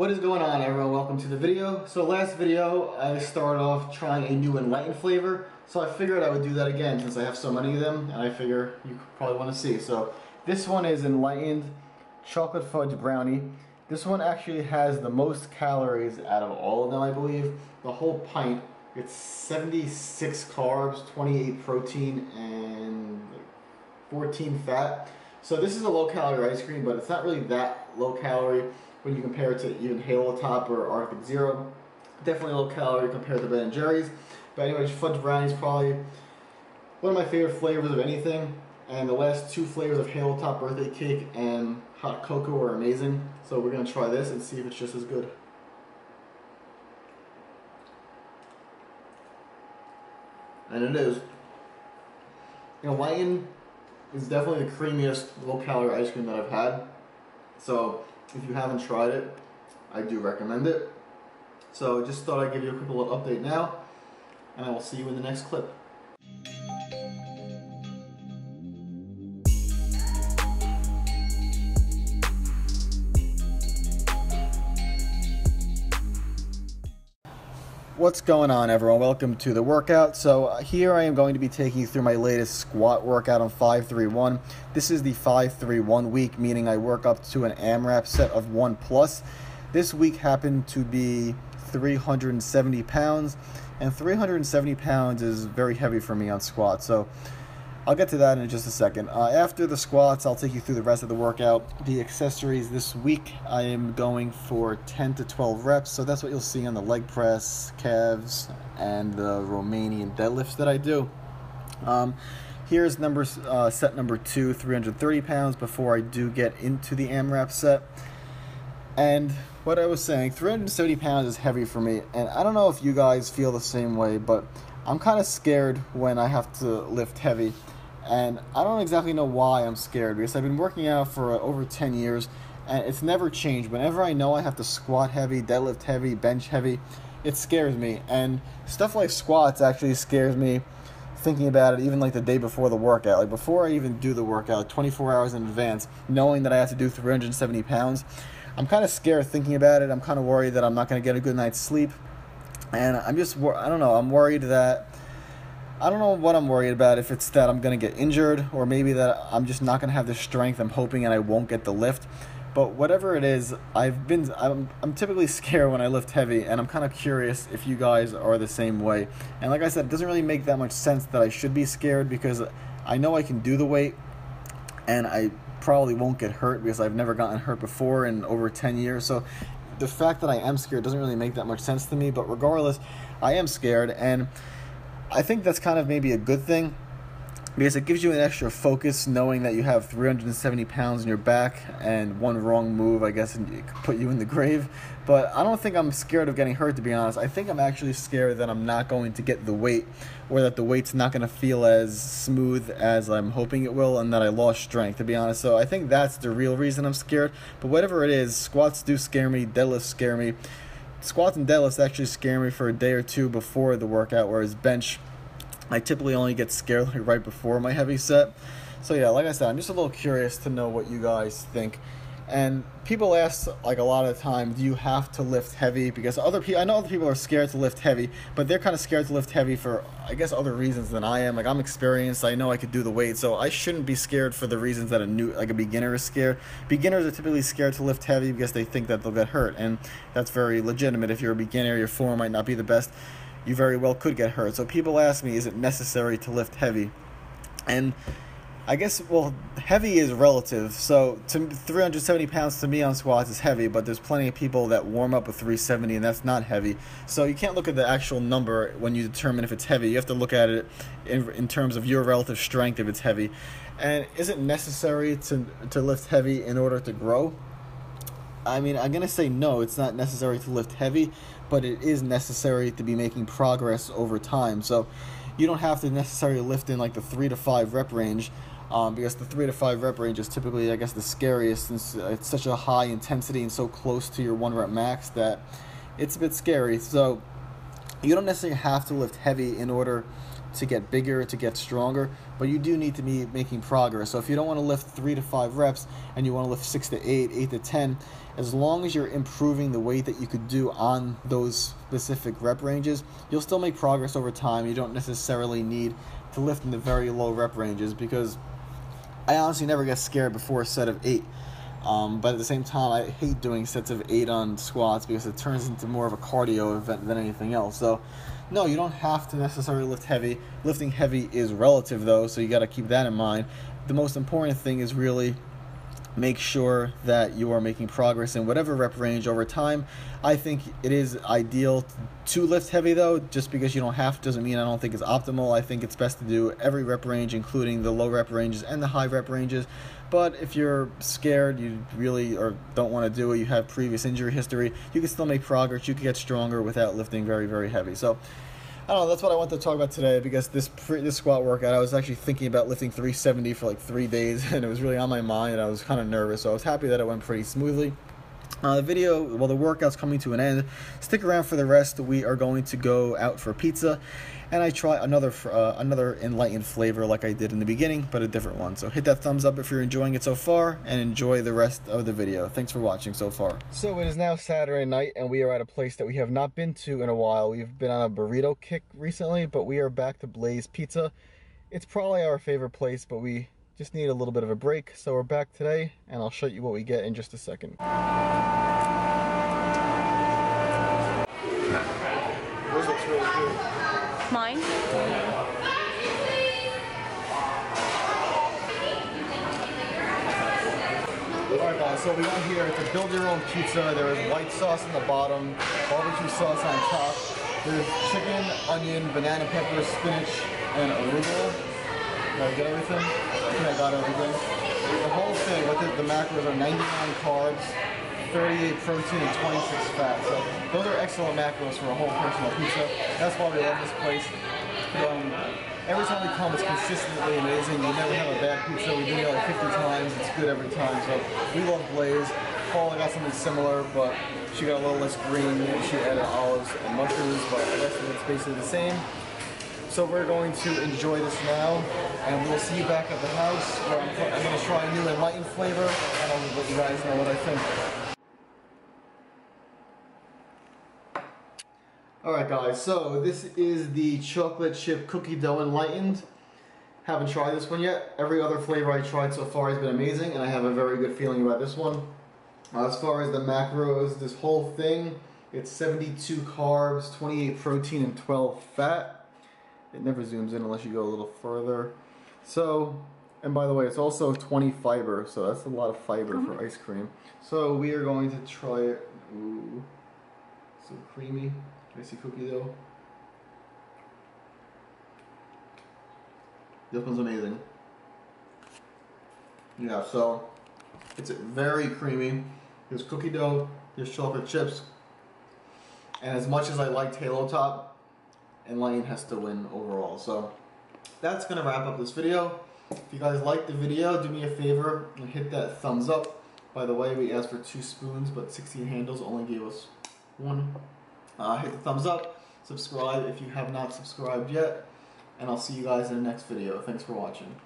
What is going on, everyone? Welcome to the video. So last video I started off trying a new Enlightened flavor, so I figured I would do that again since I have so many of them and I figure you probably want to see. So this one is Enlightened chocolate fudge brownie. This one actually has the most calories out of all of them, I believe. The whole pint, it's 76 carbs, 28 protein, and 14 fat. So this is a low-calorie ice cream, but it's not really that low-calorie when you compare it to even Halo Top or Arctic Zero. Definitely low-calorie compared to Ben & Jerry's. But anyways, fudge brownie is probably one of my favorite flavors of anything. And the last two flavors of Halo Top birthday cake and hot cocoa are amazing. So we're going to try this and see if it's just as good. And it is. You know, Lion is definitely the creamiest low-calorie ice cream that I've had. So if you haven't tried it, I do recommend it. So just thought I'd give you a quick little update now, and I will see you in the next clip. What's going on, everyone? Welcome to the workout. So here I am going to be taking you through my latest squat workout on 5-3-1. This is the 5-3-1 week, meaning I work up to an AMRAP set of 1 plus. This week happened to be 370 pounds, and 370 pounds is very heavy for me on squats. So I'll get to that in just a second. After the squats, I'll take you through the rest of the workout. The accessories this week, I am going for 10 to 12 reps. So that's what you'll see on the leg press, calves, and the Romanian deadlifts that I do. Here's set number 2, 330 pounds, before I do get into the AMRAP set. And what I was saying, 370 pounds is heavy for me. And I don't know if you guys feel the same way, but I'm kind of scared when I have to lift heavy. And I don't exactly know why I'm scared, because I've been working out for over 10 years and it's never changed. Whenever I know I have to squat heavy, deadlift heavy, bench heavy, it scares me. And stuff like squats actually scares me thinking about it, even like the day before the workout. Like before I even do the workout, 24 hours in advance, knowing that I have to do 370 pounds, I'm kind of scared thinking about it. I'm kind of worried that I'm not going to get a good night's sleep. And I don't know, I'm worried that, I don't know what I'm worried about, if it's that I'm going to get injured, or maybe that I'm just not going to have the strength I'm hoping and I won't get the lift. But whatever it is, I'm typically scared when I lift heavy, and I'm kind of curious if you guys are the same way. And like I said, it doesn't really make that much sense that I should be scared, because I know I can do the weight and I probably won't get hurt, because I've never gotten hurt before in over 10 years. So the fact that I am scared doesn't really make that much sense to me, but regardless, I am scared, and I think that's kind of maybe a good thing, because it gives you an extra focus knowing that you have 370 pounds in your back, and one wrong move, I guess, and it could put you in the grave. But I don't think I'm scared of getting hurt, to be honest. I think I'm actually scared that I'm not going to get the weight, or that the weight's not going to feel as smooth as I'm hoping it will, and that I lost strength, to be honest. So I think that's the real reason I'm scared. But whatever it is, squats do scare me, deadlifts scare me. Squats and deadlifts actually scare me for a day or two before the workout, whereas bench, I typically only get scared like right before my heavy set. So yeah, like I said, I'm just a little curious to know what you guys think. And people ask, like, a lot of the time, do you have to lift heavy? Because I know other people are scared to lift heavy, but they're kind of scared to lift heavy for, I guess, other reasons than I am. Like, I'm experienced, I know I could do the weight, so I shouldn't be scared for the reasons that a beginner is scared. Beginners are typically scared to lift heavy because they think that they'll get hurt, and that's very legitimate. If you're a beginner, your form might not be the best. You very well could get hurt. So people ask me, is it necessary to lift heavy? And I guess, well, heavy is relative. So 370 pounds to me on squats is heavy, but there's plenty of people that warm up with 370, and that's not heavy. So you can't look at the actual number when you determine if it's heavy. You have to look at it in terms of your relative strength if it's heavy. And is it necessary to lift heavy in order to grow? I mean, I'm going to say no, it's not necessary to lift heavy, but it is necessary to be making progress over time. So you don't have to necessarily lift in like the 3 to 5 rep range, because the 3 to 5 rep range is typically, I guess, the scariest, since it's such a high intensity and so close to your 1 rep max that it's a bit scary. So you don't necessarily have to lift heavy in order to get bigger, to get stronger, but you do need to be making progress. So if you don't want to lift 3 to 5 reps and you want to lift 6 to 8, 8 to 10, as long as you're improving the weight that you could do on those specific rep ranges, you'll still make progress over time. You don't necessarily need to lift in the very low rep ranges, because I honestly never get scared before a set of 8. But at the same time, I hate doing sets of 8 on squats because it turns into more of a cardio event than anything else. So no, you don't have to necessarily lift heavy. Lifting heavy is relative though, so you got to keep that in mind. The most important thing is really make sure that you are making progress in whatever rep range over time. I think it is ideal to lift heavy though. Just because you don't have to doesn't mean I don't think it's optimal. I think it's best to do every rep range, including the low rep ranges and the high rep ranges. But if you're scared, you really or don't want to do it, you have previous injury history, you can still make progress. You can get stronger without lifting very, very heavy. So I don't know, that's what I wanted to talk about today, because this squat workout, I was actually thinking about lifting 370 for like 3 days, and it was really on my mind, and I was kind of nervous, so I was happy that it went pretty smoothly. The workout's coming to an end. Stick around for the rest. We are going to go out for pizza, and I try another Enlightened flavor like I did in the beginning, but a different one. So hit that thumbs up if you're enjoying it so far, and enjoy the rest of the video. Thanks for watching so far. So it is now Saturday night, and we are at a place that we have not been to in a while. We've been on a burrito kick recently, but we are back to Blaze Pizza. It's probably our favorite place, but we just need a little bit of a break. So we're back today, and I'll show you what we get in just a second. Those look really good. Mine? Alright guys, so we went here. It's a build your own pizza. There is white sauce on the bottom, barbecue sauce on top. There's chicken, onion, banana pepper, spinach, and arugula. Did I get everything? I think I got everything. The whole thing with it, the macros are 99 carbs, 38 protein, and 26 fat. So those are excellent macros for a whole personal pizza. That's why we love this place. Every time we come, it's consistently amazing. You never have a bad pizza. We've been here like 50 times. It's good every time. So we love Blaze. Paula got something similar, but she got a little less green. She added olives and mushrooms, but the rest of it's basically the same. So we're going to enjoy this now, and we'll see you back at the house, where I'm going to try a new Enlightened flavor, and I'll let you guys know what I think. Alright guys, so this is the chocolate chip cookie dough Enlightened. Haven't tried this one yet. Every other flavor I tried so far has been amazing, and I have a very good feeling about this one. As far as the macros, this whole thing, it's 72 carbs, 28 protein, and 12 fat. It never zooms in unless you go a little further. So, and by the way, it's also 20 fiber, so that's a lot of fiber for ice cream. So we are going to try it. Ooh, so creamy. Icy cookie dough. This one's amazing. Yeah, so it's very creamy. There's cookie dough, there's chocolate chips, and as much as I liked Halo Top, Enlightened has to win overall. So that's gonna wrap up this video. If you guys liked the video, do me a favor and hit that thumbs up. By the way, we asked for 2 spoons, but 16 handles only gave us 1. Hit the thumbs up, subscribe if you have not subscribed yet, and I'll see you guys in the next video. Thanks for watching.